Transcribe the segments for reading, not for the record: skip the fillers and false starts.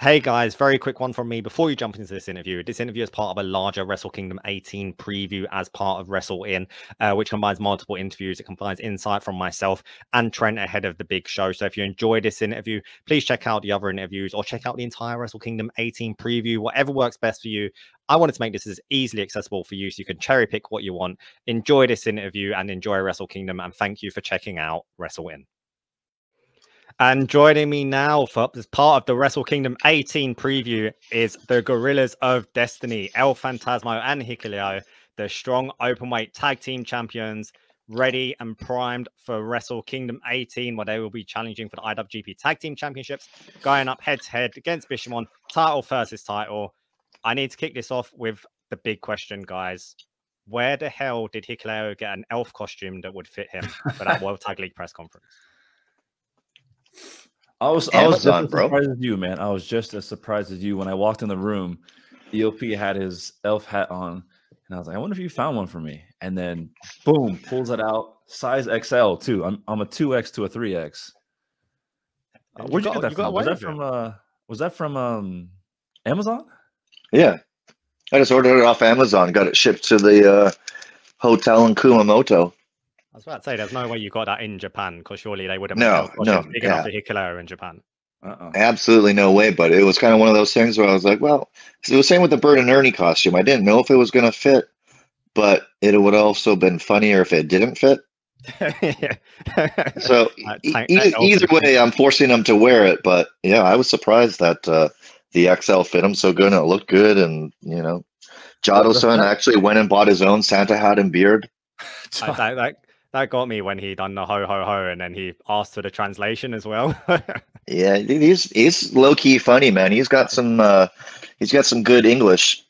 Hey guys, very quick one from me before you jump into this interview. This interview is part of a larger Wrestle Kingdom 18 preview as part of Wrestle Inn, which combines multiple interviews. It combines insight from myself and Trent ahead of the big show. So if you enjoy this interview, please check out the other interviews or check out the entire Wrestle Kingdom 18 preview, whatever works best for you. I wanted to make this as easily accessible for you so you can cherry pick what you want. Enjoy this interview and enjoy Wrestle Kingdom, and thank you for checking out Wrestle Inn. And joining me now for this part of the Wrestle Kingdom 18 preview is the Guerrillas of Destiny, El Phantasmo and Hikuleo, the Strong Openweight Tag Team Champions, ready and primed for Wrestle Kingdom 18, where they will be challenging for the IWGP Tag Team Championships, going up head-to-head against Bishamon, title versus title. I need to kick this off with the big question, guys. Where the hell did Hikuleo get an elf costume that would fit him for that World Tag League press conference? I was done, bro. Surprised as you, man. I was just as surprised as you when I walked in the room. EOP had his elf hat on, and I was like, "I wonder if you found one for me." And then, boom, pulls it out, size XL too. I'm a 2X to a 3X. Where'd you get that from? Was that from Amazon? Yeah, I just ordered it off Amazon. Got it shipped to the hotel in Kumamoto. I was about to say, there's no way you got that in Japan, because surely they would have big enough for Hikuleo in Japan. Absolutely no way, but it was kind of one of those things where I was like, well, it was the same with the Bert and Ernie costume. I didn't know if it was going to fit, but it would also been funnier if it didn't fit. So either way, I'm forcing them to wear it, but yeah, I was surprised that the XL fit them so good and it looked good, and, you know, Jado-san actually went and bought his own Santa hat and beard. That got me when he done the ho ho ho, and then he asked for the translation as well. Yeah, he's low key funny, man. He's got some good English.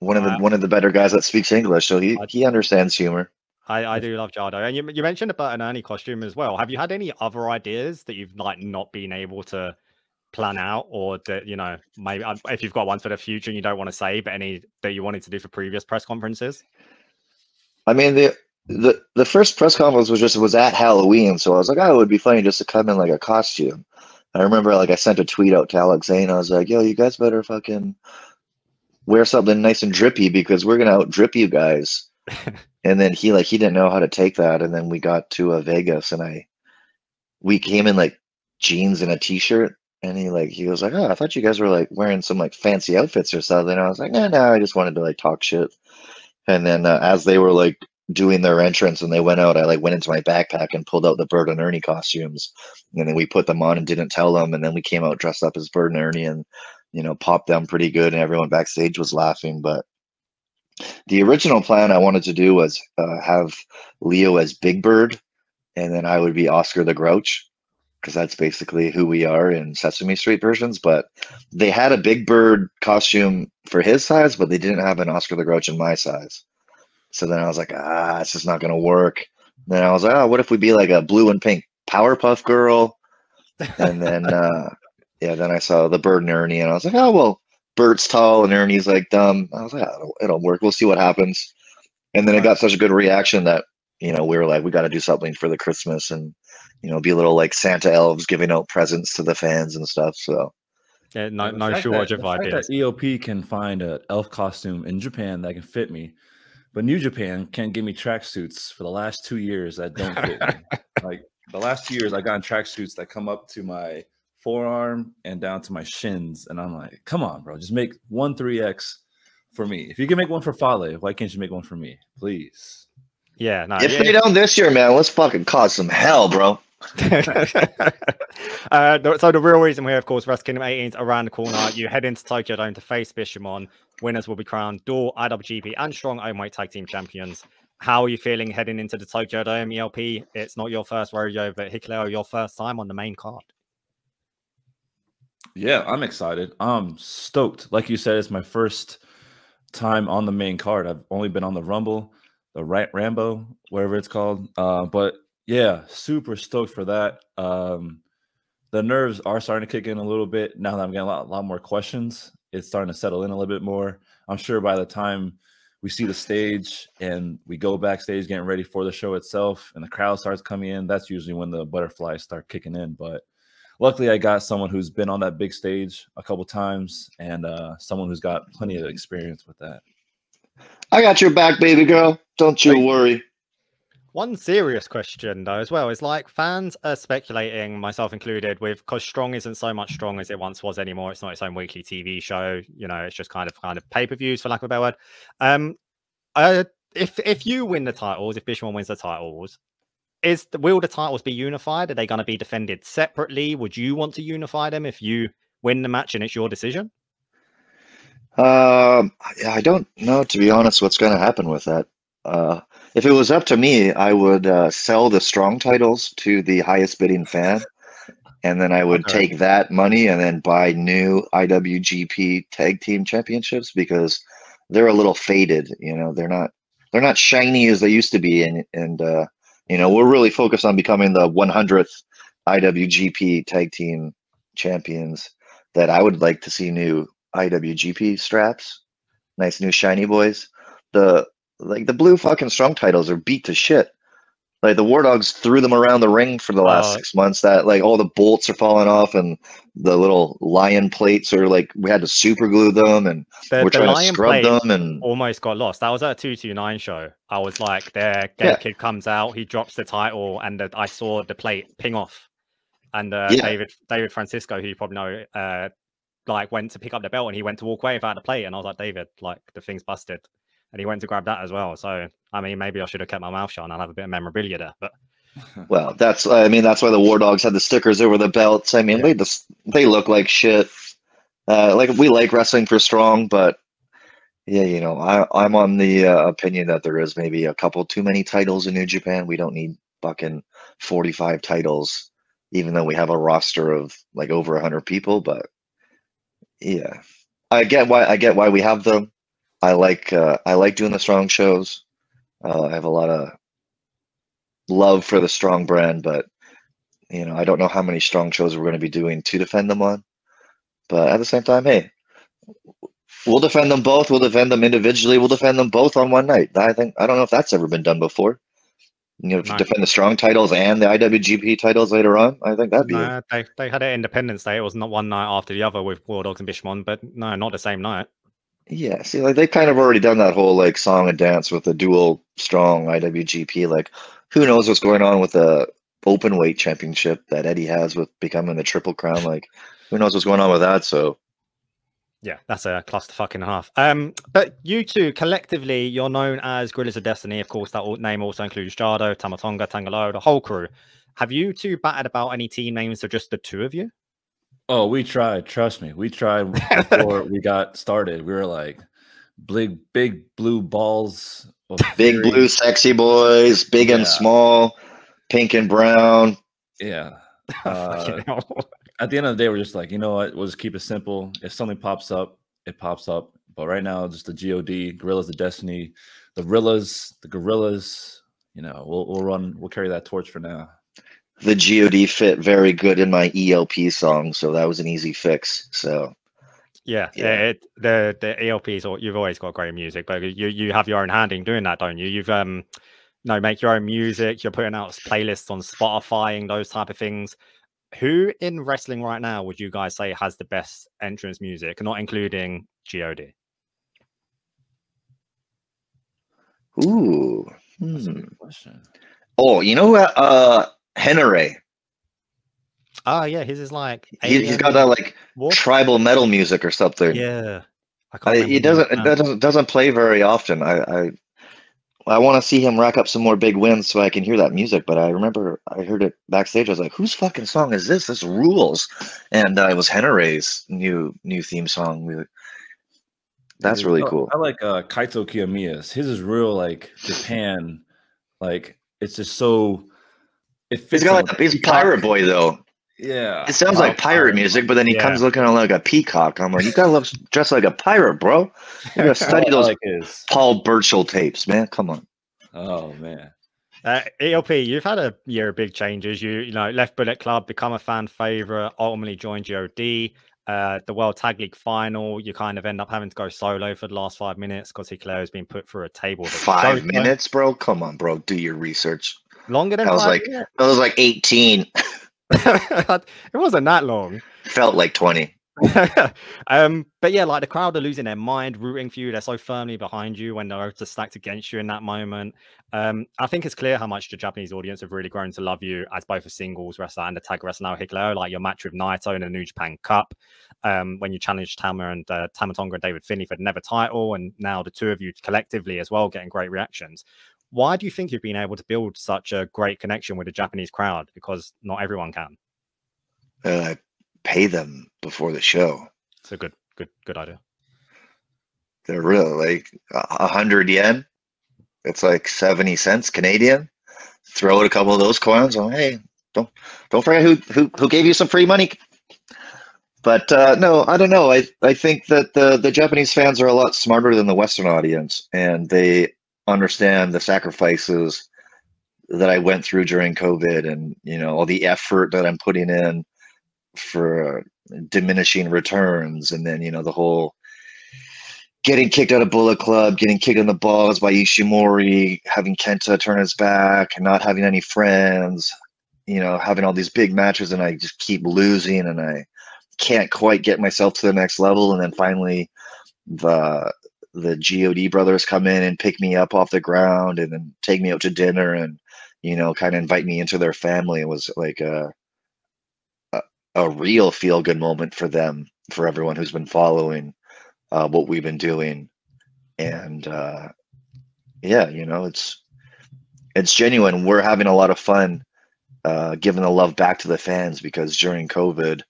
One of the better guys that speaks English, so he understands humor. I do love Jado, and you mentioned the Bert and Ernie costume as well. Have you had any other ideas that you've like not been able to plan out, or that, you know, maybe if you've got one for the future and you don't want to say, but any that you wanted to do for previous press conferences? I mean, the first press conference was at Halloween, so I was like, oh, it would be funny just to come in like a costume. I remember, like, I sent a tweet out to Alex Zane. I was like, yo, you guys better fucking wear something nice and drippy, because we're gonna out drip you guys. And then he didn't know how to take that, and then we got to Vegas, and we came in like jeans and a t-shirt, and he was like, oh, I thought you guys were like wearing some like fancy outfits or something. And I was like, no, I just wanted to like talk shit. And then as they were like doing their entrance and they went out, I like went into my backpack and pulled out the Bert and Ernie costumes, and then we put them on and didn't tell them, and then we came out dressed up as Bert and Ernie and, you know, popped them pretty good, and everyone backstage was laughing. But the original plan I wanted to do was have Leo as Big Bird, and then I would be Oscar the Grouch, because that's basically who we are in Sesame Street versions. But they had a Big Bird costume for his size, but they didn't have an Oscar the Grouch in my size. So then I was like, it's just not gonna work. Then I was like, what if we be like a blue and pink Powerpuff Girl? And then then I saw the Bert and Ernie, and I was like, well, Bert's tall and Ernie's like dumb. I was like, it'll work. We'll see what happens. And then it got such a good reaction that, you know, we were like, we got to do something for the Christmas, and, you know, be a little like Santa elves giving out presents to the fans and stuff. So yeah, no shortage of ideas. The fact that EOP can find an elf costume in Japan that can fit me, but New Japan can't give me tracksuits for the last 2 years that don't fit me. Like the last 2 years, I've gotten tracksuits that come up to my forearm and down to my shins, and I'm like, come on, bro, just make one 3X for me. If you can make one for Fale, why can't you make one for me, please? Yeah, no. If they don't this year, man, let's fucking cause some hell, bro. So the real reason we're, of course, Wrestle Kingdom 18's around the corner. You head into Tokyo Dome to face Bishamon. Winners will be crowned dual IWGP and Strong Openweight Tag Team Champions. How are you feeling heading into the Tokyo Dome, ELP? It's not your first rodeo, but Hikuleo, your first time on the main card. Yeah, I'm excited. I'm stoked. Like you said, it's my first time on the main card. I've only been on the Rumble, the Rambo, whatever it's called. But yeah, super stoked for that. The nerves are starting to kick in a little bit now that I'm getting a lot more questions. It's starting to settle in a little bit more. I'm sure by the time we see the stage and we go backstage getting ready for the show itself and the crowd starts coming in, that's usually when the butterflies start kicking in. But luckily I got someone who's been on that big stage a couple times and someone who's got plenty of experience with that. I got your back, baby girl. Don't you worry. One serious question, though, as well, is like fans are speculating, myself included, with because Strong isn't so much Strong as it once was anymore. It's not its own weekly TV show. You know, it's just kind of pay-per-views, for lack of a better word. If you win the titles, if Bishamon wins the titles, will the titles be unified? Are they going to be defended separately? Would you want to unify them if you win the match and it's your decision? I don't know, to be honest, what's going to happen with that. If it was up to me, I would sell the Strong titles to the highest bidding fan, and then I would take that money and then buy new IWGP Tag Team Championships, because they're a little faded. You know, they're not shiny as they used to be, and you know, we're really focused on becoming the 100th IWGP Tag Team Champions. That I would like to see new IWGP straps, nice new shiny boys. Like the blue fucking Strong titles are beat to shit. Like the War Dogs threw them around the ring for the last 6 months. That like all the bolts are falling off, and the little lion plates are like we had to super glue them, and we're trying to scrub them. And almost got lost. That was at a 229 show. I was like, there, Kid comes out, he drops the title, and I saw the plate ping off. And David Francisco, who you probably know, like went to pick up the belt, and he went to walk away without the plate, and I was like, David, like the thing's busted. And he went to grab that as well. So, I mean, maybe I should have kept my mouth shut and I'll have a bit of memorabilia there. But well, that's why the War Dogs had the stickers over the belts. I mean, they look like shit. Like we like wrestling for Strong, but yeah, you know, I'm on the opinion that there is maybe a couple too many titles in New Japan. We don't need fucking 45 titles, even though we have a roster of like over 100 people. But yeah, I get why we have them. I like doing the Strong shows. I have a lot of love for the Strong brand, but you know, I don't know how many Strong shows we're going to be doing to defend them on. But at the same time, hey, we'll defend them both. We'll defend them individually. We'll defend them both on one night. I don't know if that's ever been done before. You know, to defend the Strong titles and the IWGP titles later on. I think that'd be it. They had an Independence Day. It was not one night after the other with War Dogs and Bishamon, but no, not the same night. Yeah, see, like they've kind of already done that whole like song and dance with the dual Strong IWGP. Like, who knows what's going on with the Openweight Championship that Eddie has with becoming the Triple Crown? Like, who knows what's going on with that? So, yeah, that's a clusterfuck and a half. But you two collectively, you're known as Guerrillas of Destiny. Of course, that name also includes Jado, Tama Tonga, Tangaloa, the whole crew. Have you two batted about any team names or just the two of you? Oh, we tried. Trust me, we tried before we got started. We were like, big blue balls, big blue sexy boys, big and small, pink and brown. Yeah. At the end of the day, we're just like, you know what? We'll just keep it simple. If something pops up, it pops up. But right now, just the GOD, Guerrillas of Destiny, the Gorillas. You know, we'll carry that torch for now. The GOD fit very good in my ELP song, so that was an easy fix. So, yeah. The ELPs, you've always got great music, but you have your own hand in doing that, don't you? You've no, make your own music. You're putting out playlists on Spotify and those type of things. Who in wrestling right now would you guys say has the best entrance music, not including GOD? Ooh, that's a good question. Oh, you know what? Henare. Oh yeah, his is like he's got that like tribal metal music or something. Yeah, it doesn't play very often. I want to see him rack up some more big wins so I can hear that music. But I remember I heard it backstage. I was like, "Whose fucking song is this? This rules!" And it was Henare's new theme song. That's really cool. I like Kaito Kiyomiya's. His is real like Japan. Like it's just so. He's got like he's a pirate boy though. Yeah, it sounds like pirate music, but then he comes looking like a peacock. I'm like, you gotta dress like a pirate, bro. You gotta study those Paul Burchill tapes, man. Come on. Oh man, ELP, you've had a year of big changes. You know, left Bullet Club, become a fan favorite, ultimately joined GOD. The World Tag League final, you kind of end up having to go solo for the last 5 minutes because Hikuleo has been put through a table. 5 minutes, bro. Come on, bro. Do your research. Longer than I was like 18. It wasn't that long. Felt like 20. But yeah, like the crowd are losing their mind, rooting for you. They're so firmly behind you when they're stacked against you in that moment. I think it's clear how much the Japanese audience have really grown to love you as both a singles wrestler and a tag wrestler now, Hikuleo. Like your match with Naito in the New Japan Cup, when you challenged Tama Tonga and David Finlay for the NEVER title, and now the two of you collectively as well getting great reactions. Why do you think you've been able to build such a great connection with the Japanese crowd? Because not everyone can. I pay them before the show. It's a good idea. They're really like 100 yen. It's like 70 cents Canadian. Throw it a couple of those coins. Oh, hey, don't forget who gave you some free money. But no, I don't know. I think that the Japanese fans are a lot smarter than the Western audience, and they understand the sacrifices that I went through during COVID, and you know all the effort that I'm putting in for diminishing returns, and then you know the whole getting kicked out of Bullet Club, getting kicked in the balls by Ishimori, having Kenta turn his back, and not having any friends, you know, having all these big matches and I just keep losing and I can't quite get myself to the next level, and then finally the GOD brothers come in and pick me up off the ground and then take me out to dinner and you know kind of invite me into their family. It was like a real feel-good moment for them, for everyone who's been following what we've been doing. And yeah, you know, it's genuine. We're having a lot of fun giving the love back to the fans, because during COVID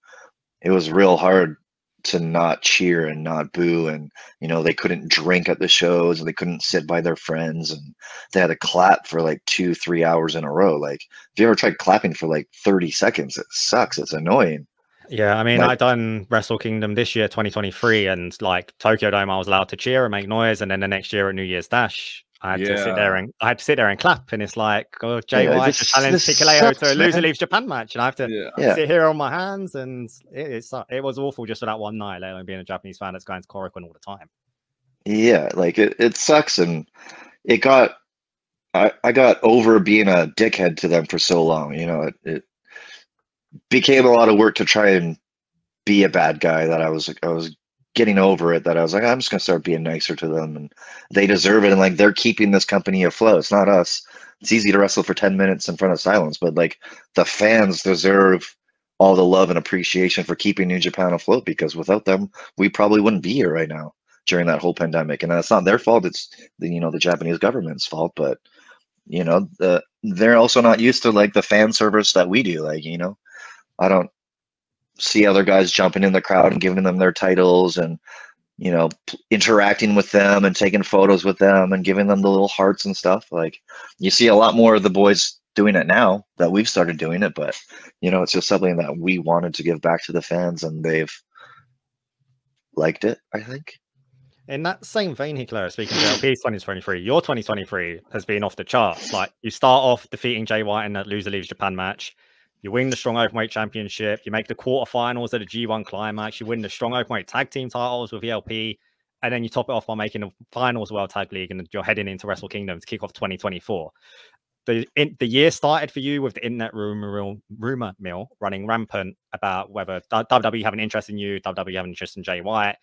it was real hard to not cheer and not boo, and you know they couldn't drink at the shows and they couldn't sit by their friends, and they had to clap for like 2-3 hours in a row. Like if you ever tried clapping for like 30 seconds, it sucks, it's annoying. Yeah, I mean, like, I done Wrestle Kingdom this year 2023, and like Tokyo Dome I was allowed to cheer and make noise, and then the next year at New Year's Dash I had to sit there and clap, and it's like, oh, Jay White challenged Hikuleo to a loser leaves Japan match, and I have to sit here on my hands, and it was awful just for that one night, let alone being a Japanese fan that's going to Korakuen all the time. Yeah, like it sucks, and it got I got over being a dickhead to them for so long. You know, it became a lot of work to try and be a bad guy that I was getting over it, that I was like, I'm just gonna start being nicer to them, and they deserve it, and like they're keeping this company afloat. It's not us. It's easy to wrestle for 10 minutes in front of silence, but like the fans deserve all the love and appreciation for keeping New Japan afloat, because without them we probably wouldn't be here right now during that whole pandemic. And it's not their fault, it's you know the Japanese government's fault, but you know they're also not used to like the fan service that we do. Like, you know, I don't see other guys jumping in the crowd and giving them their titles, and you know interacting with them and taking photos with them and giving them the little hearts and stuff. Like you see a lot more of the boys doing it now that we've started doing it, but you know it's just something that we wanted to give back to the fans, and they've liked it, I think. In that same vein, Hikuleo, speaking of LP's 2023, your 2023 has been off the charts. Like you start off defeating Jay White in that loser leaves Japan match. You win the Strong Openweight Championship. You make the quarterfinals at the G1 Climax. You win the Strong Openweight Tag Team titles with ELP. And then you top it off by making the finals World Tag League, and you're heading into Wrestle Kingdom to kick off 2024. The year started for you with the internet rumor mill running rampant about whether WWE have an interest in you, WWE have an interest in Jay White,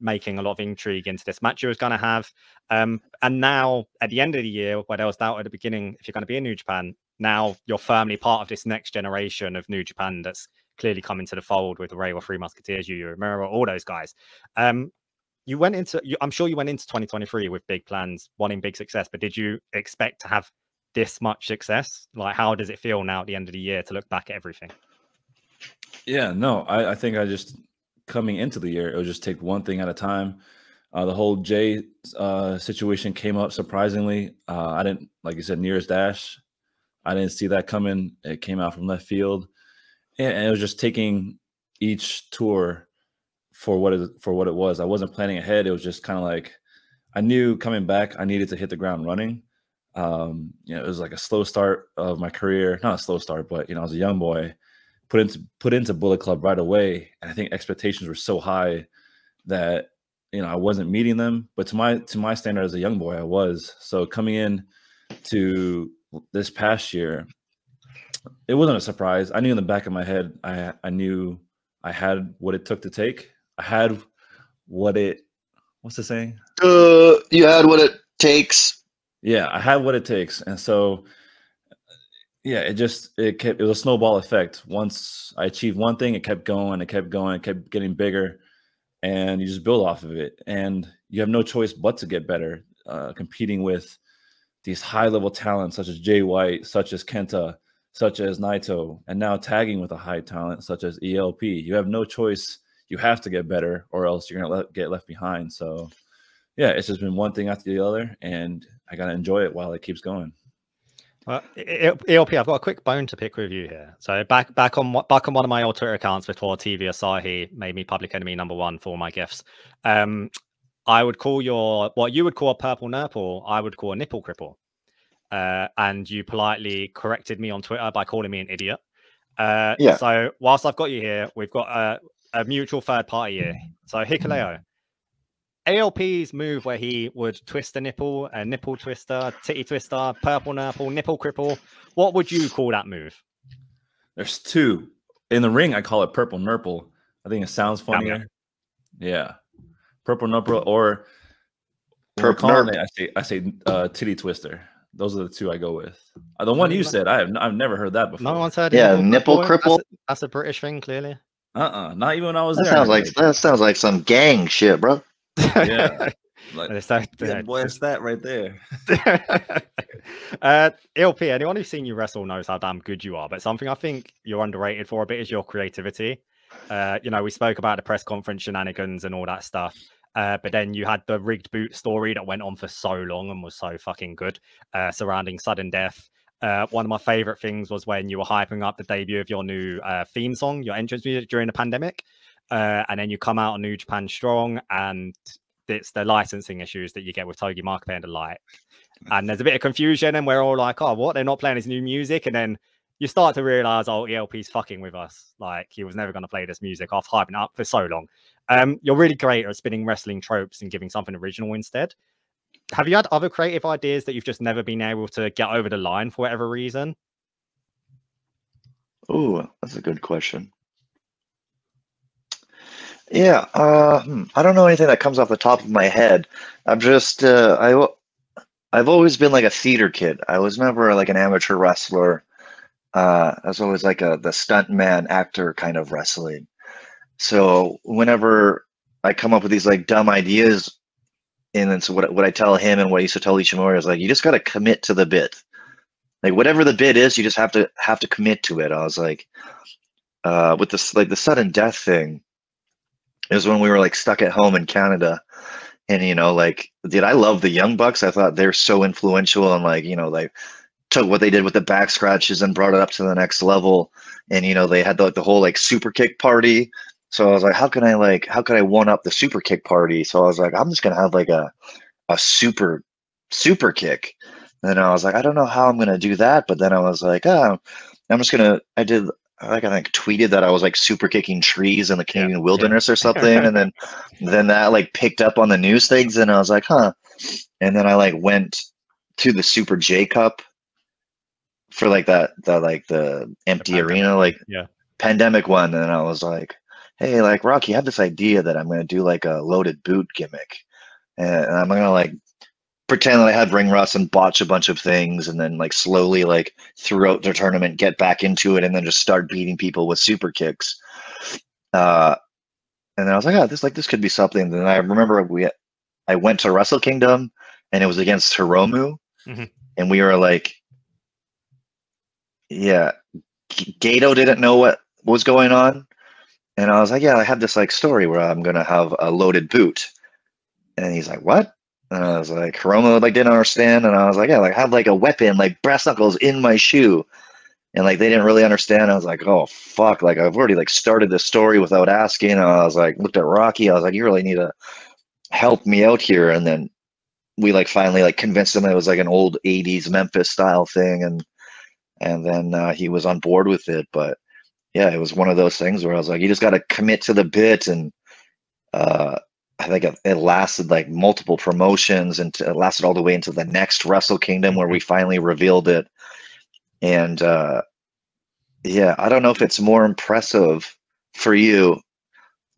making a lot of intrigue into this match you was going to have. And now, at the end of the year, where there was doubt at the beginning, if you're going to be in New Japan, now you're firmly part of this next generation of New Japan that's clearly come into the fold with the Ray or Three Musketeers, Yu Yu Uemura, all those guys. You went into, I'm sure you went into 2023 with big plans, wanting big success, but did you expect to have this much success? Like, how does it feel now at the end of the year to look back at everything? Yeah, no, I think I just, coming into the year, it would just take one thing at a time. The whole Jay situation came up surprisingly. I didn't, like you said, nearest dash. I didn't see that coming. It came out from left field, and it was just taking each tour for what it was. I wasn't planning ahead. It was just kind of like I knew coming back I needed to hit the ground running. You know, it was like a slow start of my career. Not a slow start, but you know, I was a young boy, put into Bullet Club right away, and I think expectations were so high that you know I wasn't meeting them. But to my standard as a young boy, I was. So coming in to this past year, It wasn't a surprise. I knew in the back of my head, I knew I had what it took to take. I had what it, what's the saying? You had what it takes. Yeah, I had what it takes. And so, yeah, it just, it was a snowball effect. Once I achieved one thing, it kept going, it kept going, it kept getting bigger. And you just build off of it. And you have no choice but to get better, competing with these high-level talents such as Jay White, such as Kenta, such as Naito, and now tagging with a high talent such as ELP. You have no choice. You have to get better or else you're going to get left behind. So, yeah, it's just been one thing after the other, and I got to enjoy it while it keeps going. Well, ELP, I've got a quick bone to pick with you here. So back on one of my old Twitter accounts before TV Asahi made me public enemy #1 for my gifts. I would call your, what you would call a purple nurple, I would call a nipple cripple. And you politely corrected me on Twitter by calling me an idiot. Yeah. So whilst I've got you here, we've got a mutual third party here. So Hikuleo, ALP's move where he would twist a nipple twister, titty twister, purple nurple, nipple cripple. What would you call that move? There's two. In the ring, I call it purple nurple. I think it sounds funnier. Yeah. Purple nurple or purple nurple. I say titty twister. Those are the two I go with. The one you said, I've never heard that before. No one's heard it. Yeah, nipple cripple. That's a British thing, clearly. Not even when I was there. That sounds like some gang shit, bro. Yeah. What's that right there? ELP, anyone who's seen you wrestle knows how damn good you are, but something I think you're underrated for a bit is your creativity. You know, we spoke about the press conference shenanigans and all that stuff. But then you had the rigged boot story that went on for so long and was so fucking good, surrounding sudden death. One of my favorite things was when you were hyping up the debut of your new theme song, your entrance music during the pandemic. And then you come out on New Japan Strong and it's the licensing issues that you get with Togi Makabe and the like. And there's a bit of confusion and we're all like, oh, what? They're not playing his new music. And then you start to realize, oh, ELP's fucking with us. Like, he was never going to play this music after hyping up for so long. You're really great at spinning wrestling tropes and giving something original instead. Have you had other creative ideas that you've just never been able to get over the line for whatever reason? Oh, that's a good question. Yeah, I don't know anything that comes off the top of my head. I'm just, I've always been like a theater kid. I was never like an amateur wrestler. I was always like the stuntman actor kind of wrestling. So whenever I come up with these like dumb ideas, and then so what I tell him and what I used to tell Ishimori is like, you just got to commit to the bit. Like whatever the bit is, you just have to commit to it. I was like, with this like the sudden death thing, it was when we were like stuck at home in Canada, and you know like, dude, I love the Young Bucks. I thought they're so influential and like, you know, like took what they did with the back scratches and brought it up to the next level. And you know they had the whole like super kick party. So I was like, how can I one up the super kick party? So I was like, I'm just gonna have like a super kick. And then I was like, I don't know how I'm gonna do that. But then I was like, oh, I'm just gonna. I did like I think tweeted that I was like super kicking trees in the Canadian wilderness or something. And then that like picked up on the news things. And I was like, huh. And then I like went to the Super J Cup for like the empty arena pandemic one. And I was like, hey, like Rocky, I have this idea that I'm gonna do like a loaded boot gimmick, and I'm gonna like pretend that I had ring rust and botch a bunch of things, and then like slowly like throughout the tournament get back into it, and then just start beating people with super kicks. And then I was like, oh, this could be something. And then I remember I went to Wrestle Kingdom, and it was against Hiromu, and we were like, yeah, Jado didn't know what was going on. And I was like, yeah, I have this like story where I'm gonna have a loaded boot. And he's like, what? And I was like, Hiromu like didn't understand. And I was like, yeah, like have like a weapon, like brass knuckles in my shoe. And like they didn't really understand. I was like, oh fuck, like I've already like started this story without asking. And I was like, looked at Rocky, I was like, you really need to help me out here. And then we like finally like convinced him that it was like an old 80s Memphis style thing, and then he was on board with it. But yeah, it was one of those things where I was like, you just got to commit to the bit. And I think it lasted like multiple promotions, and it lasted all the way into the next Wrestle Kingdom where we finally revealed it. And Yeah, I don't know if it's more impressive for you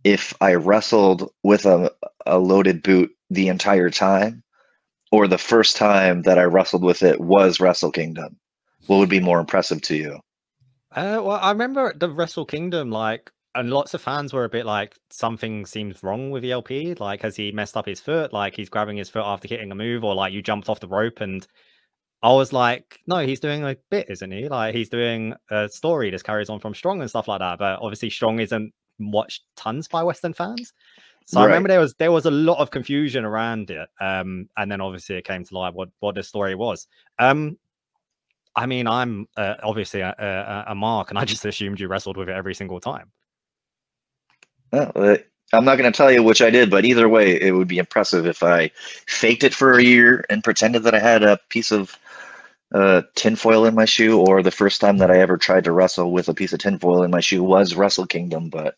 if I wrestled with a loaded boot the entire time, or the first time that I wrestled with it was Wrestle Kingdom. What would be more impressive to you? Well, I remember the Wrestle Kingdom, like, and lots of fans were a bit like, something seems wrong with ELP. Like, has he messed up his foot? Like, he's grabbing his foot after hitting a move, or like, you jumped off the rope. And I was like, no, he's doing a bit, isn't he? Like, he's doing a story that carries on from Strong and stuff like that. But obviously Strong isn't watched tons by Western fans. So right. I remember there was a lot of confusion around it. And then obviously it came to light what the story was. I mean, I'm obviously a mark, and I just assumed you wrestled with it every single time. Well, I'm not going to tell you which I did, but either way, it would be impressive if I faked it for a year and pretended that I had a piece of tinfoil in my shoe, or the first time that I ever tried to wrestle with a piece of tinfoil in my shoe was Wrestle Kingdom. But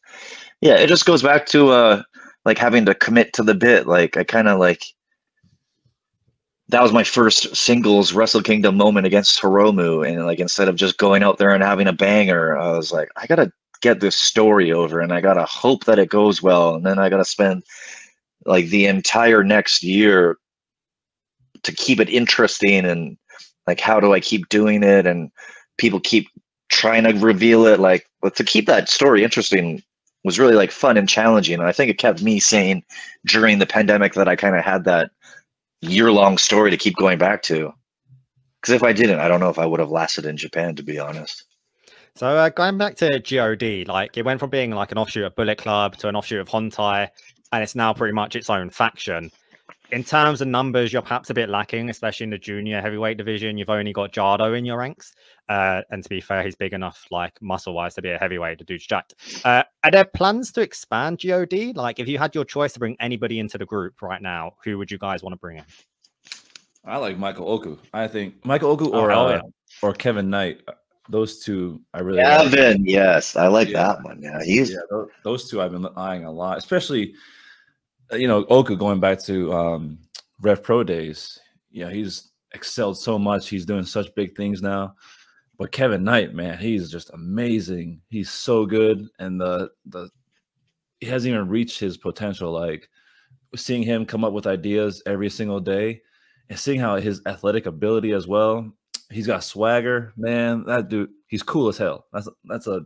yeah, it just goes back to like having to commit to the bit. Like, I kind of like, that was my first singles Wrestle Kingdom moment against Hiromu. And like, instead of just going out there and having a banger, I was like, I got to get this story over, and I gotta hope that it goes well, and then I gotta spend like the entire next year to keep it interesting, and like, how do I keep doing it, and people keep trying to reveal it, like, but to keep that story interesting was really like fun and challenging. And I think it kept me sane during the pandemic, that I kind of had that year-long story to keep going back to, because if I didn't, I don't know if I would have lasted in Japan, to be honest. So going back to GOD, like, it went from being like an offshoot of Bullet Club to an offshoot of Hontai, and it's now pretty much its own faction. In terms of numbers, you're perhaps a bit lacking, especially in the junior heavyweight division. You've only got Jado in your ranks. And to be fair, he's big enough, like, muscle-wise, to be a heavyweight. The dude's jacked. Are there plans to expand GOD? Like, if you had your choice to bring anybody into the group right now, who would you guys want to bring in? I like Michael Oku. I think Michael Oku or Kevin Knight. Those two, I really like. Kevin, yes, I like that one. Yeah, he's those two I've been eyeing a lot, especially, you know, Oku, going back to Rev Pro days. Yeah, he's excelled so much. He's doing such big things now. But Kevin Knight, man, he's just amazing. He's so good, and he hasn't even reached his potential. Like, seeing him come up with ideas every single day, and seeing how his athletic ability as well. He's got swagger, man. That dude, he's cool as hell. That's a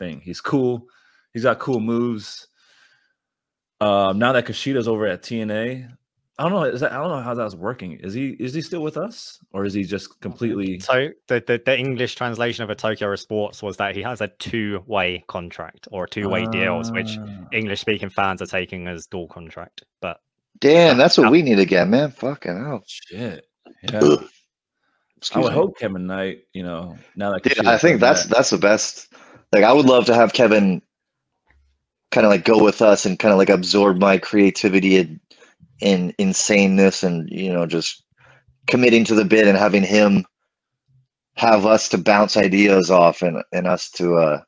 thing. He's cool. He's got cool moves. Now that Kushida's over at TNA, I don't know. I don't know how that's working. Is he still with us, or is he just completely? So the English translation of a Tokyo Sports was that he has a two-way contract, or two-way deals, which English-speaking fans are taking as dual contract. But damn, that's what we need to get, man. Fucking hell, shit. Yeah. Excuse I would me. Hope Kevin Knight, you know, now that Dude, I think that's the best. Like, I would love to have Kevin kind of like go with us and kind of like absorb my creativity and insaneness, and, you know, just committing to the bit, and having him have us to bounce ideas off, and us to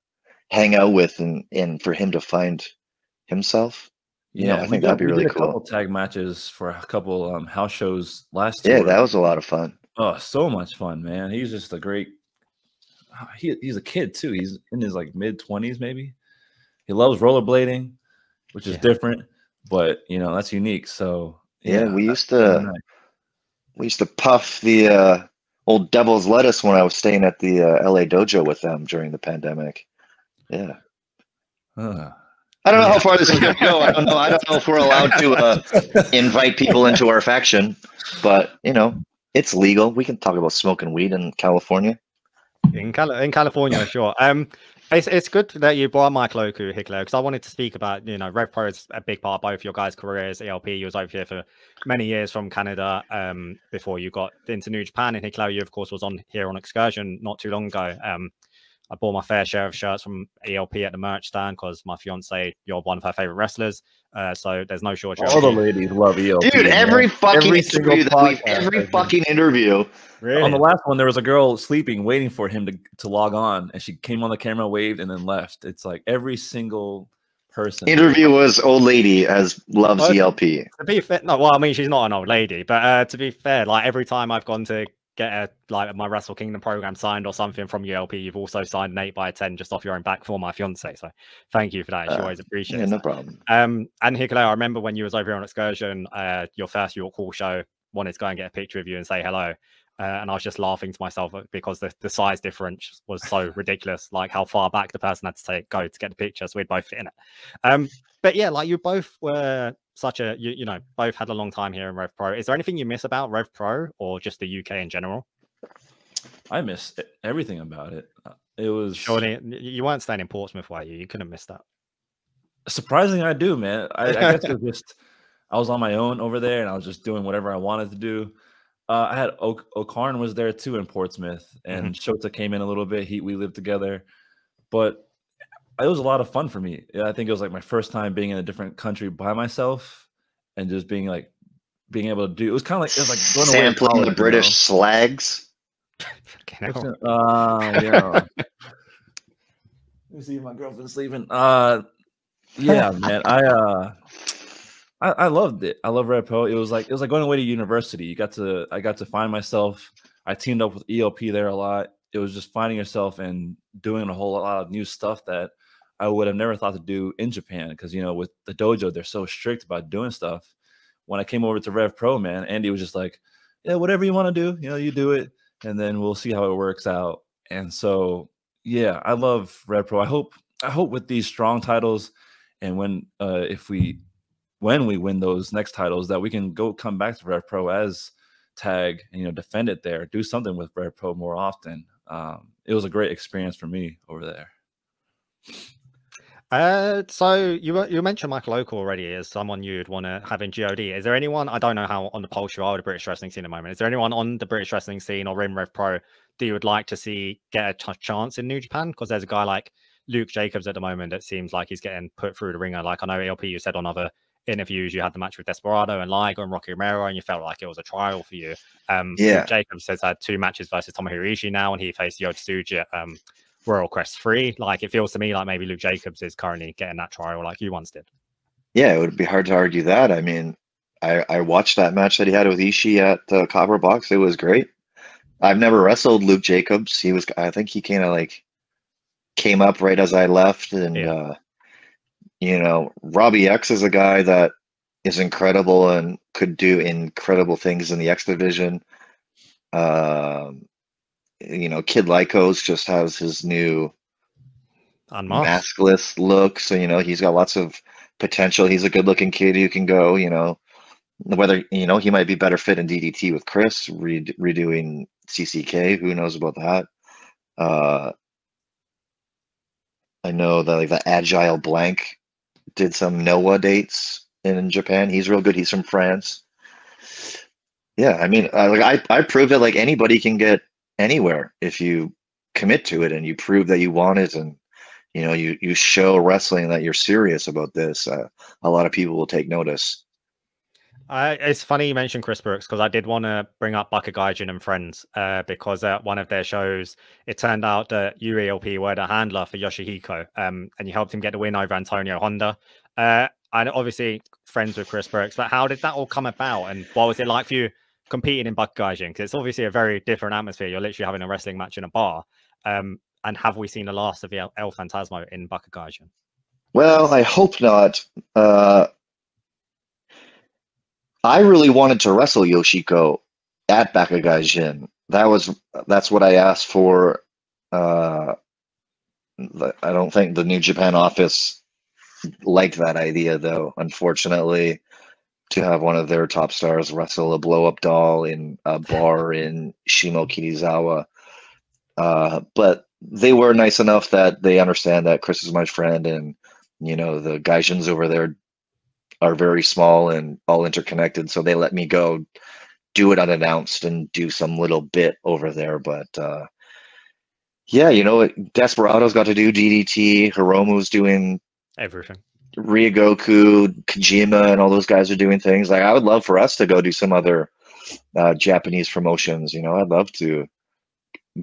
hang out with, and for him to find himself. Yeah, you know, I think that'd be really cool. A couple tag matches for a couple house shows last year. Yeah, that was a lot of fun. Oh, so much fun, man. He's just a great he's a kid too. He's in his like mid-20s maybe. He loves rollerblading, which is different, but you know, that's unique. So yeah, we used to puff the old Devil's Lettuce when I was staying at the LA dojo with them during the pandemic. Yeah. I don't know how far this is going to go. I don't know if we're allowed to invite people into our faction, but you know, it's legal. We can talk about smoking weed in California. In California, sure. It's good that you brought Michael Oku, Hikuleo, because I wanted to speak about, you know, Rev Pro is a big part of both your guys' careers. ELP, you was over here for many years from Canada before you got into New Japan. And Hikuleo, you, of course, was on here on excursion not too long ago. I bought my fair share of shirts from ELP at the merch stand because my fiance, you're one of her favorite wrestlers. So there's no shortage. All the ladies love ELP. Dude, every fucking interview. Really? On the last one, there was a girl sleeping, waiting for him to log on, and she came on the camera, waved, and then left. It's like every single person. Interview was old lady as loves ELP. To be fair, no, well, I mean, she's not an old lady, but to be fair, like every time I've gone to get a, like my Wrestle Kingdom program signed or something from ULP. You've also signed an 8x10 just off your own back for my fiance. So thank you for that. It's always appreciated. Yeah, no problem. And Hikuleo, I remember when you was over here on excursion, your first York Hall show, wanted to go and get a picture of you and say hello. And I was just laughing to myself because the size difference was so ridiculous, like how far back the person had to go to get the picture. So we'd both fit in it. But yeah, like you both were such a, you know, both had a long time here in Rev Pro. Is there anything you miss about Rev Pro or just the UK in general? I miss everything about it. It was... Surely, you weren't staying in Portsmouth, were you? You couldn't miss that. Surprisingly, I do, man. I guess it was just... I was on my own over there and I was just doing whatever I wanted to do. I had O'Karn was there too in Portsmouth, and Shota came in a little bit. We lived together, but it was a lot of fun for me. I think it was like my first time being in a different country by myself and just being like being able to do. It was kind of like it was like going sampling away from the British slags. Yeah. Let me see if my girlfriend's sleeping. Yeah, man. I loved it. I love Rev Pro. It was like going away to university. I got to find myself. I teamed up with ELP there a lot. It was just finding yourself and doing a whole lot of new stuff that I would have never thought to do in Japan. Because, you know, with the dojo, they're so strict about doing stuff. When I came over to Rev Pro, man, Andy was just like, yeah, whatever you want to do, you know, you do it. And then we'll see how it works out. And so, yeah, I love Rev Pro. I hope with these strong titles and when when we win those next titles, that we can come back to Rev Pro as tag and, you know, defend it there, do something with Rev Pro more often. It was a great experience for me over there. So you mentioned Michael Oku already as someone you'd want to have in GOD. Is there anyone, I don't know how on the pulse you are with the British wrestling scene at the moment, is there anyone on the British wrestling scene or in Rev Pro that you would like to see get a chance in New Japan? Because there's a guy like Luke Jacobs at the moment, it seems like he's getting put through the ringer. Like I know ELP, you said on other interviews you had the match with Desperado and Liger and Rocky Romero and you felt like it was a trial for you. Yeah, Jacobs has had 2 matches versus Tomohiro Ishii now, and he faced Yotsuji at Royal Quest 3. Like it feels to me like maybe Luke Jacobs is currently getting that trial like you once did. Yeah, it would be hard to argue that. I mean, I watched that match that he had with Ishii at the Copper Box. It was great. I've never wrestled Luke Jacobs. He was, I think he kind of like came up right as I left, and yeah. You know, Robbie X is a guy that is incredible and could do incredible things in the X division. You know, Kid Lycos just has his new maskless look. So, you know, he's got lots of potential. He's a good-looking kid who can go, you know, whether, you know, he might be better fit in DDT with Chris, redoing CCK. Who knows about that? I know that like the Agile Blank did some Noah dates in Japan. He's real good. He's from France. Yeah, I mean, like I prove that like anybody can get anywhere if you commit to it and you prove that you want it, and you know you show wrestling that you're serious about this. A lot of people will take notice. It's funny you mentioned Chris Brooks, because I did want to bring up Bakugaijin and Friends because at one of their shows, it turned out that UELP were the handler for Yoshihiko, and you helped him get the win over Antonio Honda. And obviously, friends with Chris Brooks, but how did that all come about, and what was it like for you competing in Bakugaijin? Because it's obviously a very different atmosphere. You're literally having a wrestling match in a bar. And have we seen the last of El Phantasmo in Bakugaijin? Well, I hope not. I really wanted to wrestle Yoshiko at Bakugaijin. That's what I asked for. I don't think the New Japan office liked that idea, though, unfortunately, to have one of their top stars wrestle a blow-up doll in a bar in Shimokirizawa. But they were nice enough that they understand that Chris is my friend, and you know the Gaijins over there are very small and all interconnected, so they let me go do it unannounced and do some little bit over there. But yeah, you know, Desperado's got to do DDT, Hiromu's doing everything, Ryogoku, Kojima, and all those guys are doing things. Like I would love for us to go do some other Japanese promotions. You know, I'd love to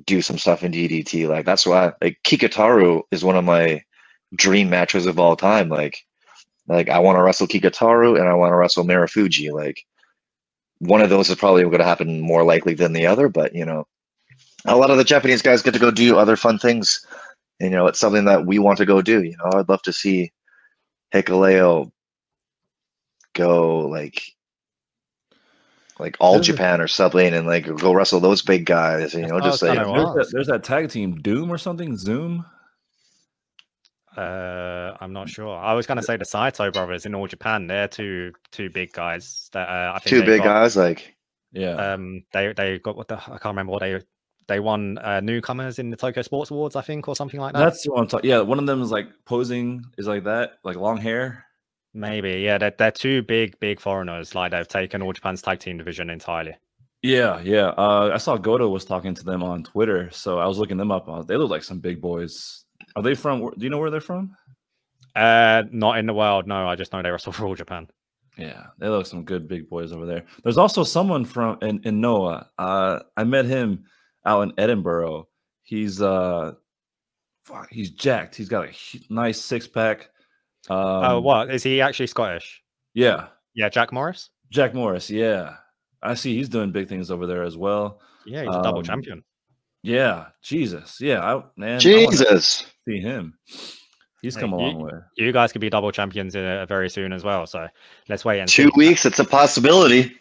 do some stuff in DDT. Like that's why like Kikitaru is one of my dream matches of all time. Like I want to wrestle Kikitaru and I want to wrestle Marufuji. Like one of those is probably going to happen more likely than the other, but, you know, a lot of the Japanese guys get to go do other fun things. You know, it's something that we want to go do. You know, I'd love to see Hikuleo go like all Japan or something and like go wrestle those big guys, you know, just like there's that tag team Doom or something, Zoom. I'm not sure. I was going to say the Saito brothers in All Japan. They're two big guys that I think they got I can't remember what they won newcomers in the Tokyo Sports Awards, I think, or something like that. That's what I'm talking. Yeah, one of them is like posing is like that, like long hair. Maybe, yeah. They're two big foreigners. Like they've taken All Japan's tag team division entirely. Yeah, yeah. I saw Goto was talking to them on Twitter, so I was looking them up. They look like some big boys. Are they from? Do you know where they're from? Not in the world. No, I just know they wrestle for All Japan. Yeah, they look some good big boys over there. There's also someone from in Noah. I met him out in Edinburgh. He's jacked. He's got a nice six pack. What is he actually Scottish? Yeah, Jack Morris. Yeah, I see he's doing big things over there as well. Yeah, he's a double champion. Yeah, Jesus. Yeah, Jesus. I see him. He's come a long way. You guys could be double champions very soon as well. So let's wait and see. 2 weeks. It's a possibility.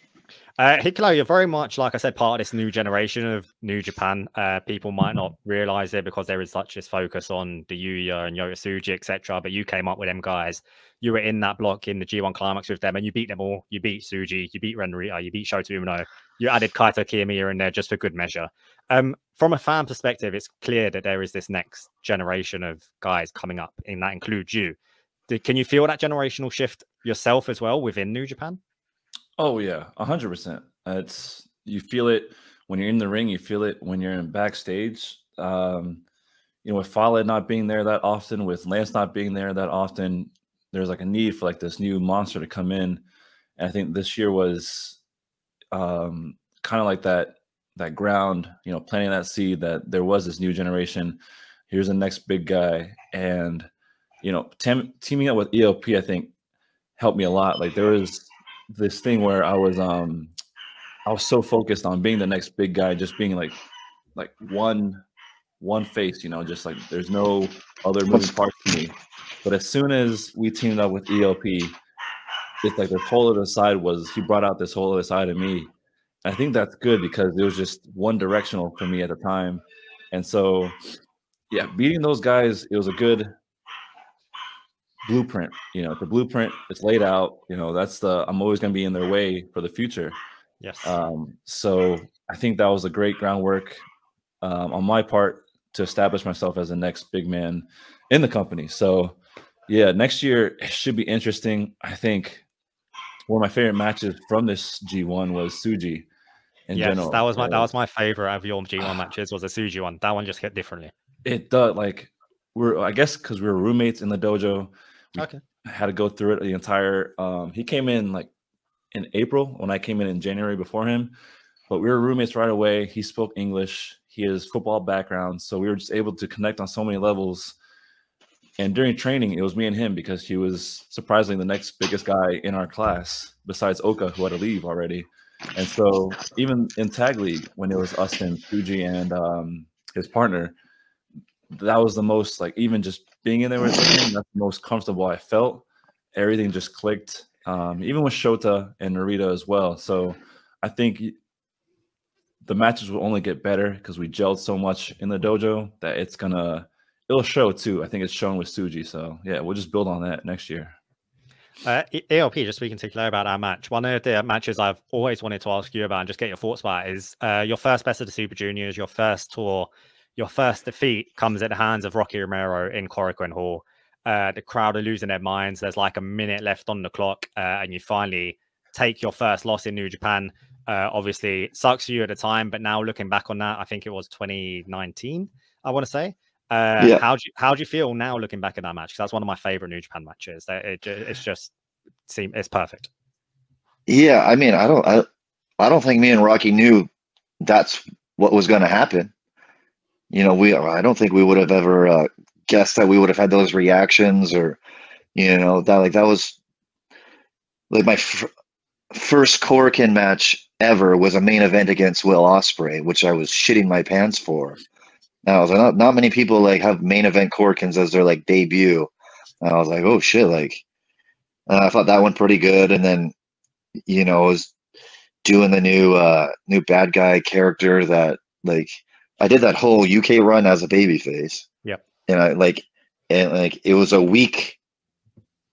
Hikuleo, you're very much, like I said, part of this new generation of New Japan. People might not realize it because there is such this focus on the Yuya and Yosuji, etc. But you came up with them guys. You were in that block in the G1 Climax with them, and you beat them all. You beat Tsuji, you beat Renrita, you beat Shota Umino. You added Kaito Kiyomiya in there just for good measure. From a fan perspective, it's clear that there is this next generation of guys coming up, and that includes you. Can you feel that generational shift yourself as well within New Japan? Oh yeah, 100%. It's you feel it when you're in the ring. You feel it when you're in backstage. You know, with Fale not being there that often, with Lance not being there that often, there's like a need for like this new monster to come in. And I think this year was kind of like that ground. You know, planting that seed that there was this new generation. Here's the next big guy, and you know, teaming up with ELP, I think helped me a lot. Like there was this thing where I was so focused on being the next big guy, just being like one face, you know, just like there's no other moving parts to me. But as soon as we teamed up with ELP, it's like this whole other side was, he brought out this whole other side of me. I think that's good because it was just one directional for me at the time. And so yeah, beating those guys, it was a good blueprint. You know, the blueprint, it's laid out. You know, that's the, I'm always going to be in their way for the future. Yes. So I think that was a great groundwork on my part to establish myself as the next big man in the company. So yeah, next year it should be interesting. I think one of my favorite matches from this G1 was Tsuji. Yes, that was my favorite of your G1 matches, was the Tsuji one. That one just hit differently. It does. Like I guess because we were roommates in the dojo. Okay. I had to go through it the entire he came in like in April when I came in January before him, but we were roommates right away. He spoke English, he has football background, so we were just able to connect on so many levels. And during training, it was me and him because he was surprisingly the next biggest guy in our class besides Oka, who had to leave already. And so even in Tag League, when it was us and Fuji and his partner, that was the most, like, even just being in there with him, that's the most comfortable I felt. Everything just clicked, even with Shota and Narita as well. So I think the matches will only get better because we gelled so much in the dojo that it'll show too. I think it's shown with Tsuji. So yeah, we'll just build on that next year. ELP, just speaking to Claire about our match, one of the matches I've always wanted to ask you about and just get your thoughts about is your first Best of the Super Juniors, your first tour. Your first defeat comes at the hands of Rocky Romero in Korakuen Hall. The crowd are losing their minds. There's like a minute left on the clock, and you finally take your first loss in New Japan. Obviously, it sucks for you at the time, but now looking back on that, I think it was 2019, I want to say. Yeah. How do you feel now looking back at that match? Because that's one of my favorite New Japan matches. It's perfect. Yeah, I mean, I don't think me and Rocky knew that's what was going to happen. You know, I don't think we would have ever guessed that we would have had those reactions, or, you know, that was like my first Korakuen match ever was a main event against Will Ospreay, which I was shitting my pants for. And I was like, not many people like have main event Korakuen as their like debut. And I was like, oh shit, like I thought that went pretty good. And then, you know, I was doing the new new bad guy character that like I did that whole UK run as a babyface. Yep. And I like, and like it was a week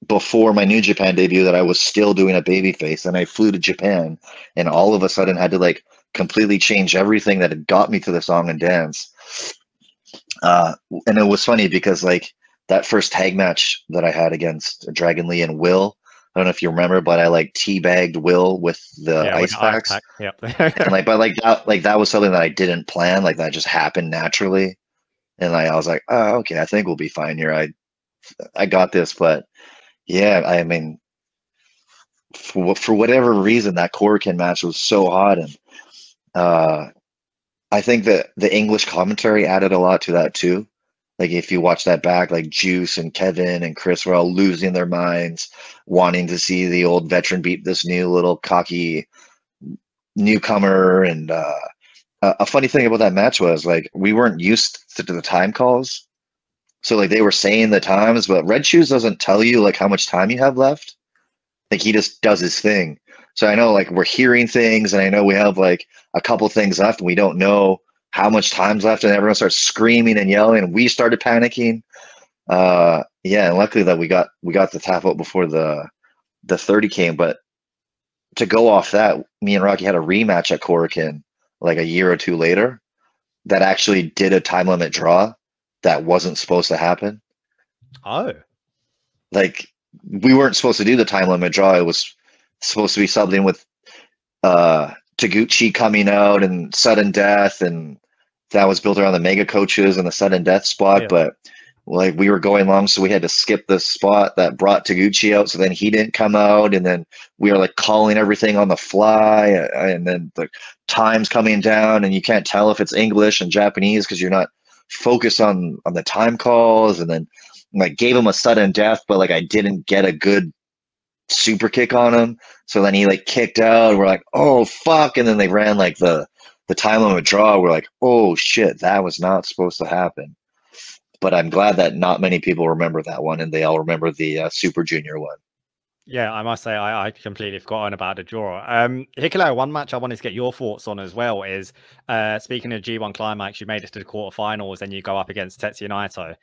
before my New Japan debut that I was still doing a babyface, and I flew to Japan and all of a sudden had to like completely change everything that had got me to the song and dance. And it was funny because like that first tag match that I had against Dragon Lee and Will, I don't know if you remember, but I like teabagged Will with the ice packs. Yep. And like, but like that was something that I didn't plan. Like that just happened naturally. And like, I was like, oh, okay, I think we'll be fine here. I got this. But yeah, I mean, for whatever reason, that Korakuen match was so hot. And I think that the English commentary added a lot to that too. Like if you watch that back, like Juice and Kevin and Chris were all losing their minds, wanting to see the old veteran beat this new little cocky newcomer. And a funny thing about that match was like we weren't used to the time calls. So like they were saying the times, but Red Shoes doesn't tell you like how much time you have left. Like he just does his thing. So I know like we're hearing things, and I know we have like a couple things left and we don't know how much time's left, and everyone starts screaming and yelling, and we started panicking. Yeah, and luckily that we got the tap out before the 30 came. But to go off that, me and Rocky had a rematch at Korakuen like a year or two later that actually did a time limit draw that wasn't supposed to happen. Oh. Like we weren't supposed to do the time limit draw. It was supposed to be something with Taguchi coming out and sudden death, and that was built around the mega coaches and the sudden death spot. Yeah. But like we were going long, so we had to skip the spot that brought Taguchi out, so then he didn't come out, and then we were like calling everything on the fly, and then the time's coming down and you can't tell if it's English and Japanese because you're not focused on the time calls. And then like gave him a sudden death, but like I didn't get a good super kick on him, so then he like kicked out, and we're like, oh fuck. And then they ran like the time limit draw. We're like, oh shit, that was not supposed to happen. But I'm glad that not many people remember that one, and they all remember the Super Junior one. Yeah, I must say I completely forgotten about the draw. Hikuleo, one match I wanted to get your thoughts on as well is speaking of G1 Climax, you made it to the quarterfinals and you go up against Tetsuya Naito,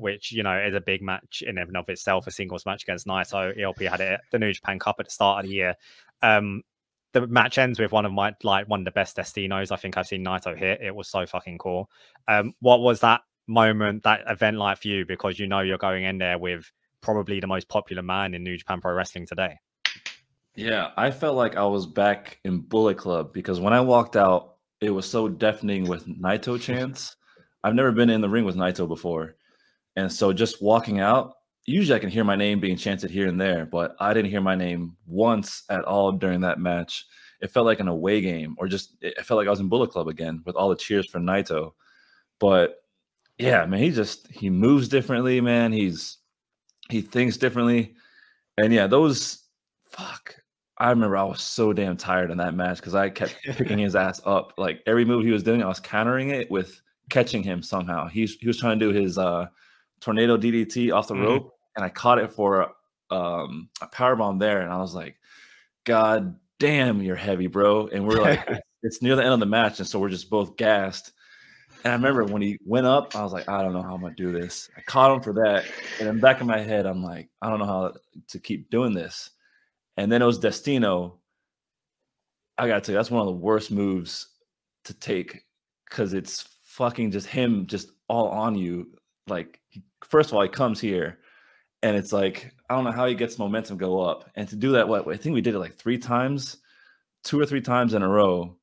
which, you know, is a big match in and of itself, a singles match against Naito. ELP had it at the New Japan Cup at the start of the year. The match ends with one of the best Destinos I think I've seen Naito hit. It was so fucking cool. What was that moment, that event like for you? Because you know you're going in there with probably the most popular man in New Japan Pro Wrestling today. Yeah, I felt like I was back in Bullet Club, because when I walked out, it was so deafening with Naito chants. I've never been in the ring with Naito before. And so just walking out, usually I can hear my name being chanted here and there, but I didn't hear my name once at all during that match. It felt like an away game, or just it felt like I was in Bullet Club again with all the cheers for Naito. But yeah, man, he moves differently, man. He thinks differently. And yeah, I remember I was so damn tired in that match because I kept picking his ass up. Like every move he was doing, I was countering it with catching him somehow. He was trying to do his tornado DDT off the rope, and I caught it for a powerbomb there, and I was like, god damn, you're heavy, bro. And we're like, it's near the end of the match, and so we're just both gassed. And I remember when he went up, I was like, I don't know how I'm gonna do this. I caught him for that, and in the back of my head I'm like, I don't know how to keep doing this. And then it was Destino. I gotta tell you, that's one of the worst moves to take, because it's fucking just him just all on you. Like, first of all, he comes here, and it's like, I don't know how he gets momentum go up. And to do that, I think we did it like two or three times in a row,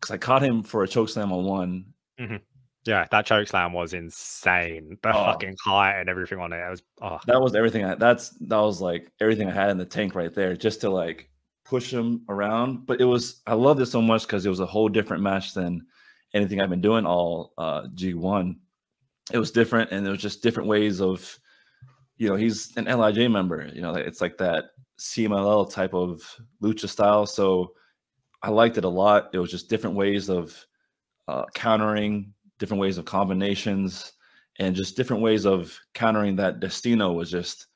because I caught him for a chokeslam on one. Mm-hmm. Yeah, that chokeslam was insane. The fucking height and everything on it. It was, that was everything. That was like everything I had in the tank right there, just to like push him around. But I loved it so much because it was a whole different match than anything I've been doing all G1. It was different, and there was just different ways of you know, he's an LIJ member. You know, it's like that CMLL type of lucha style. So I liked it a lot. It was just different ways of countering, different ways of combinations, and just different ways of countering that Destino was just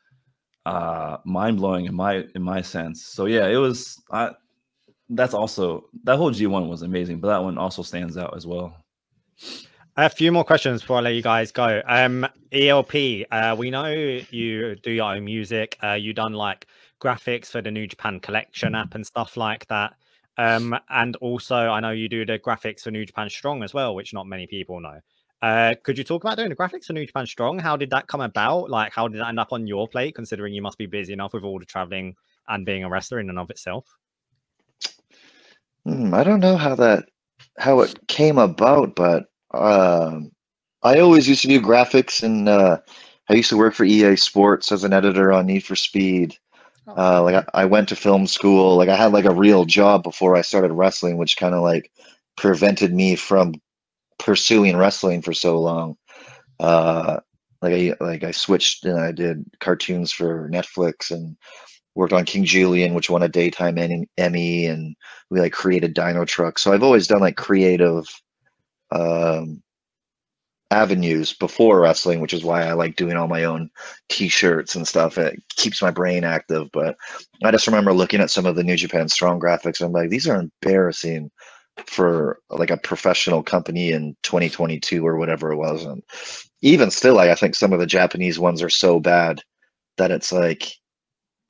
mind-blowing in my sense. So yeah, it was, that's also, that whole G1 was amazing, but that one also stands out as well. A few more questions before I let you guys go. ELP, we know you do your own music. You've done like graphics for the New Japan Collection app and stuff like that. And also I know you do the graphics for New Japan Strong as well, which not many people know. Could you talk about doing the graphics for New Japan Strong? How did that come about? Like, how did that end up on your plate, considering you must be busy enough with all the traveling and being a wrestler in and of itself? I don't know how it came about, but I always used to do graphics, and I used to work for EA Sports as an editor on Need for Speed. Like I went to film school. Like I had like a real job before I started wrestling, which kind of like prevented me from pursuing wrestling for so long. Like I switched, and I did cartoons for Netflix and worked on King Julian, which won a daytime Emmy, and we like created Dino Truck. So I've always done like creative avenues before wrestling, which is why I like doing all my own t-shirts and stuff. It keeps my brain active. But I just remember looking at some of the New Japan Strong graphics, and I'm like, these are embarrassing for like a professional company in 2022 or whatever it was. And even still, like, I think some of the Japanese ones are so bad that it's like,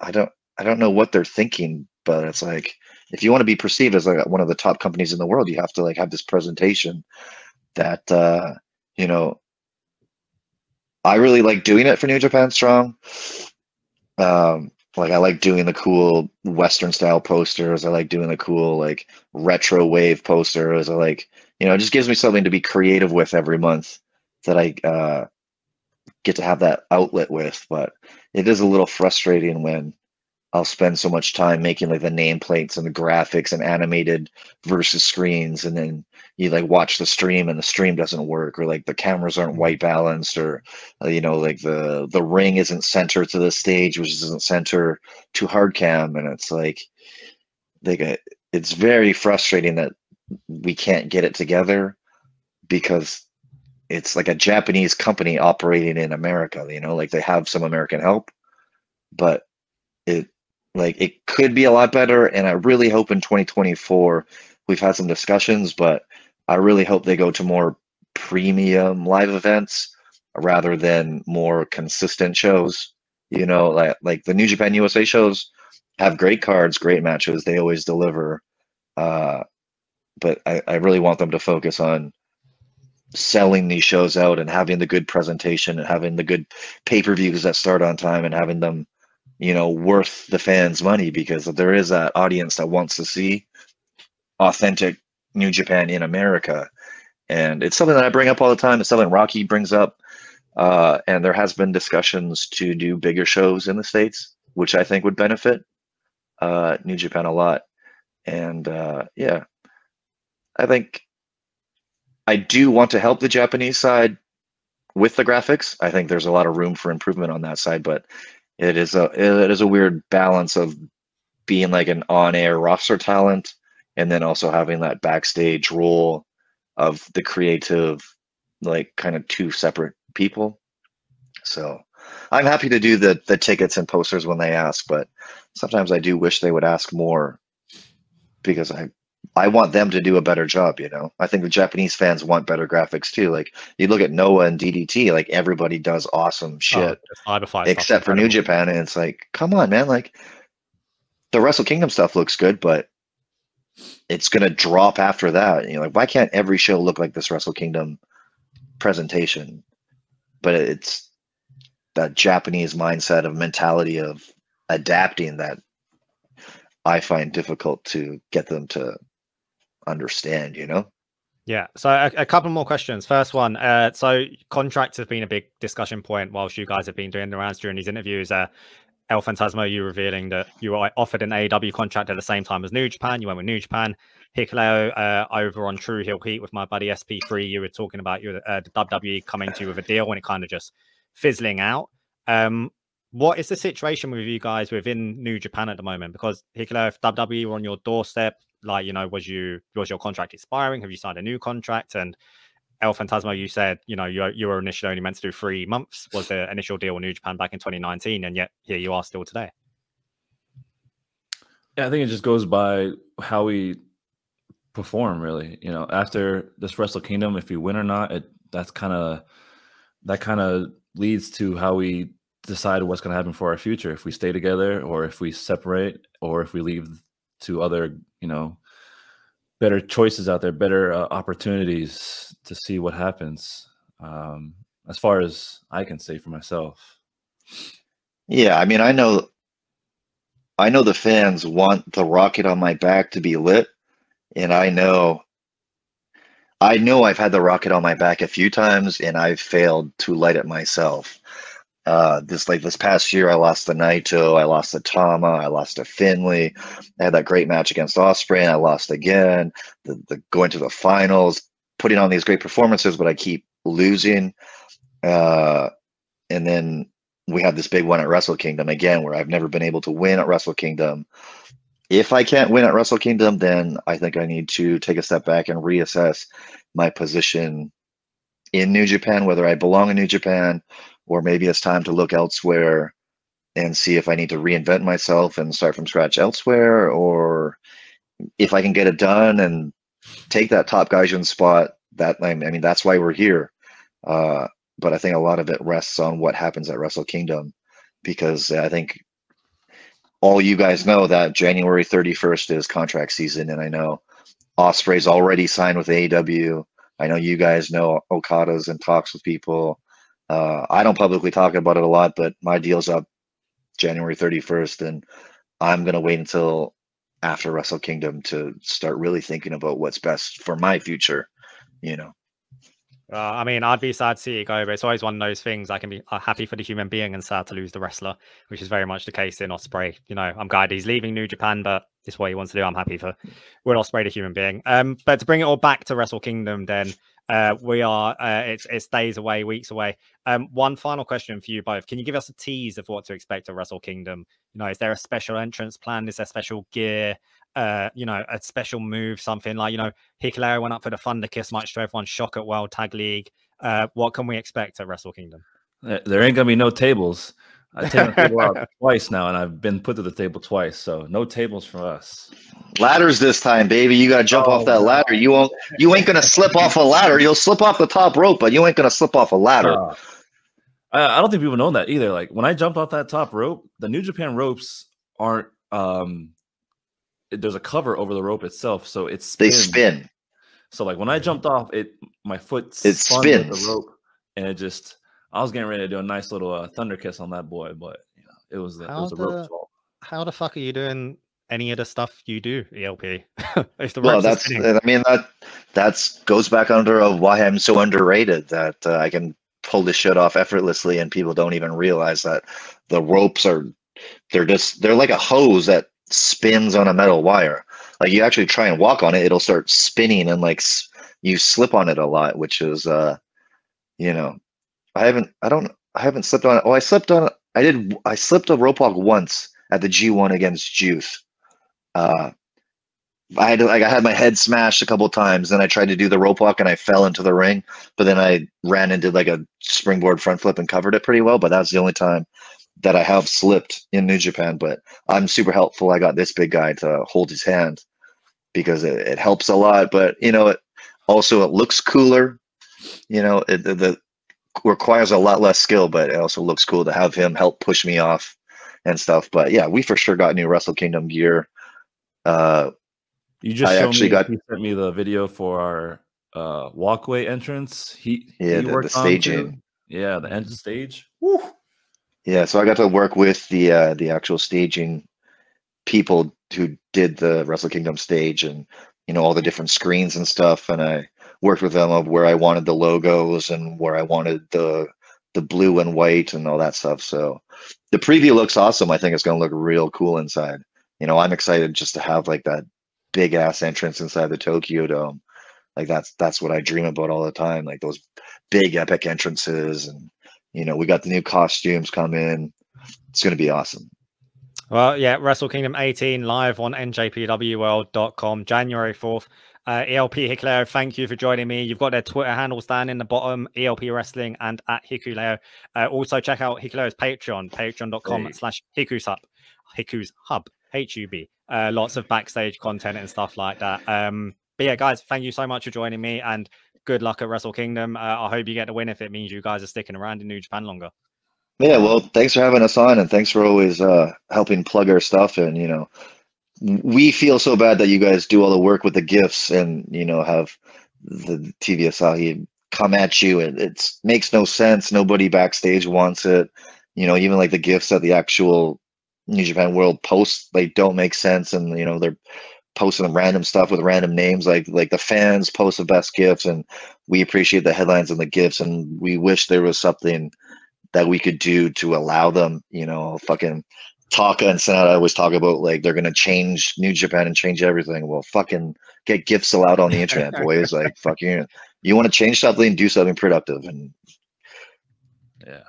I don't know what they're thinking, but it's like, if you want to be perceived as like one of the top companies in the world, you have to like have this presentation that, you know, I really like doing it for New Japan Strong. Like I like doing the cool Western style posters. I like doing the cool like retro wave posters. I like, you know, it just gives me something to be creative with every month that I get to have that outlet with. But it is a little frustrating when I'll spend so much time making like the nameplates and the graphics and animated versus screens, and then you like watch the stream and the stream doesn't work, or like the cameras aren't white balanced, or you know, like the ring isn't center to the stage, which isn't center to hard cam, and it's like it's very frustrating that we can't get it together because it's like a Japanese company operating in America. You know, like they have some American help, but it could be a lot better. And I really hope in 2024, we've had some discussions, but I really hope they go to more premium live events rather than more consistent shows. You know, like the New Japan USA shows have great cards, great matches. They always deliver. But I really want them to focus on selling these shows out and having the good presentation and having the good pay-per-views that start on time and having them, you know, worth the fans' money, because there is that audience that wants to see authentic New Japan in America. And it's something that I bring up all the time. It's something Rocky brings up. And there has been discussions to do bigger shows in the States, which I think would benefit New Japan a lot. And yeah, I think I do want to help the Japanese side with the graphics. I think there's a lot of room for improvement on that side, but it is a weird balance of being like an on-air roster talent and then also having that backstage role of the creative, like kind of two separate people. So I'm happy to do the tickets and posters when they ask, but sometimes I do wish they would ask more, because I want them to do a better job, you know? I think the Japanese fans want better graphics too. Like, you look at Noah and DDT, like, everybody does awesome shit, except for New Japan, and it's like, come on, man. Like, the Wrestle Kingdom stuff looks good, but it's going to drop after that. You know, like, why can't every show look like this Wrestle Kingdom presentation? But it's that Japanese mindset of mentality of adapting that I find difficult to get them to understand, you know? Yeah. So a couple more questions. First one, so contracts have been a big discussion point whilst you guys have been doing the rounds during these interviews. El Phantasmo, you revealing that you were offered an AEW contract at the same time as New Japan. You went with New Japan. Hikuleo, over on True Heel Heat with my buddy SP3, you were talking about the WWE coming to you with a deal when it kind of just fizzling out. what is the situation with you guys within New Japan at the moment? Because Hikuleo, if WWE were on your doorstep, like, you know, was your contract expiring? Have you signed a new contract? And El Phantasmo, you said, you know, you were initially only meant to do 3 months, was the initial deal with New Japan back in 2019, and yet here you are still today. Yeah, I think it just goes by how we perform, really. You know, after this Wrestle Kingdom, if we win or not, that kind of leads to how we decide what's going to happen for our future. If we stay together, or if we separate, or if we leave to other, you know, better choices out there, better opportunities to see what happens. As far as I can say for myself. Yeah, I mean, I know the fans want the rocket on my back to be lit, and I know I've had the rocket on my back a few times, and I've failed to light it myself. This past year, I lost to Naito, I lost to Tama, I lost to Finlay. I had that great match against Ospreay, I lost again. The going to the finals, putting on these great performances, but I keep losing. And then we have this big one at Wrestle Kingdom again, where I've never been able to win at Wrestle Kingdom. If I can't win at Wrestle Kingdom, then I think I need to take a step back and reassess my position in New Japan, whether I belong in New Japan, or maybe it's time to look elsewhere and see if I need to reinvent myself and start from scratch elsewhere, or if I can get it done and take that top Gaijin spot. That, I mean, that's why we're here. But I think a lot of it rests on what happens at Wrestle Kingdom, because I think all you guys know that January 31st is contract season, and I know Ospreay's already signed with AEW. I know you guys know Okada's in talks with people. I don't publicly talk about it a lot, but my deal's up January 31st, and I'm going to wait until after Wrestle Kingdom to start really thinking about what's best for my future, you know. I mean, I'd be sad to see it go, but it's always one of those things. I can be happy for the human being and sad to lose the wrestler, which is very much the case in Ospreay. You know, I'm glad he's leaving New Japan, but it's what he wants to do. I'm happy for Will Ospreay, the human being. But to bring it all back to Wrestle Kingdom, then we are it's days away, weeks away. One final question for you both: can you give us a tease of what to expect at Wrestle Kingdom? You know, is there a special entrance plan? Is there special gear? You know, a special move, something like, you know, Hikuleo went up for the Thunder Kiss, much to everyone's shock, at World Tag League. What can we expect at Wrestle Kingdom? There ain't gonna be no tables. I've taken the table out twice now, and I've been put to the table twice, so no tables for us. Ladders this time, baby. You gotta jump off that ladder. You ain't gonna slip off a ladder. You'll slip off the top rope, but you ain't gonna slip off a ladder. I don't think people know that either. Like, when I jumped off that top rope, the New Japan ropes aren't there's a cover over the rope itself, so it's they spin. So like when I jumped off, my foot spun with the rope, and it just, I was getting ready to do a nice little thunder kiss on that boy, but you know, it was the rope's fault. How the fuck are you doing any of the stuff you do, ELP? If the rope's spinning. I mean, that goes back under of why I'm so underrated, that I can pull this shit off effortlessly, and people don't even realize that the ropes they're like a hose that spins on a metal wire. Like, you actually try and walk on it, it'll start spinning, and like you slip on it a lot, which is you know, I haven't slipped on it. Oh, I slipped a rope walk once at the G1 against Juice. I had my head smashed a couple times, then I tried to do the rope walk and I fell into the ring, but then I ran and did like a springboard front flip and covered it pretty well. But that's the only time that I have slipped in New Japan, but I'm super helpful. I got this big guy to hold his hand, because it helps a lot. But you know, it looks cooler. You know, it requires a lot less skill, but it also looks cool to have him help push me off and stuff. But yeah, we for sure got new Wrestle Kingdom gear. You sent me the video for our walkway entrance. He worked the staging. Yeah, the entrance stage. Woo. Yeah, so I got to work with the actual staging people who did the Wrestle Kingdom stage, and you know, all the different screens and stuff. And I worked with them of where I wanted the logos and where I wanted the blue and white and all that stuff. So the preview looks awesome. I think it's going to look real cool inside. You know, I'm excited just to have like that big ass entrance inside the Tokyo Dome. Like that's what I dream about all the time. Like those big epic entrances. And you know, we got the new costumes come in. it's going to be awesome. Well, yeah, Wrestle Kingdom 18 live on njpwworld.com, January 4th. ELP Hikuleo, thank you for joining me. You've got their Twitter handles down in the bottom, ELP Wrestling and at Hikuleo. Also, check out Hikuleo's Patreon, patreon.com/hikus hub. Hikus hub, H-U-B. Lots of backstage content and stuff like that. But yeah, guys, thank you so much for joining me, and good luck at Wrestle Kingdom. I hope you get the win if it means you guys are sticking around in New Japan longer. Yeah, well, thanks for having us on, and thanks for always helping plug our stuff, and, you know, we feel so bad that you guys do all the work with the gifts and, you know, have the TV Asahi come at you, and it makes no sense. Nobody backstage wants it. You know, even like the gifts that the actual New Japan World posts, they don't make sense. And, you know, they're posting random stuff with random names, like the fans post the best gifts, and we appreciate the headlines and the gifts, and we wish there was something that we could do to allow them, you know, fucking Taka and Sanada always talk about, like, they're going to change New Japan and change everything. Well, fucking get gifts allowed on the internet, boys. Like, fucking, you want to change something, do something productive. And yeah,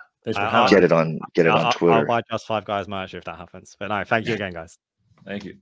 get it on Twitter. I'll buy Just Five Guys merch if that happens. But no, thank you again, guys. Thank you.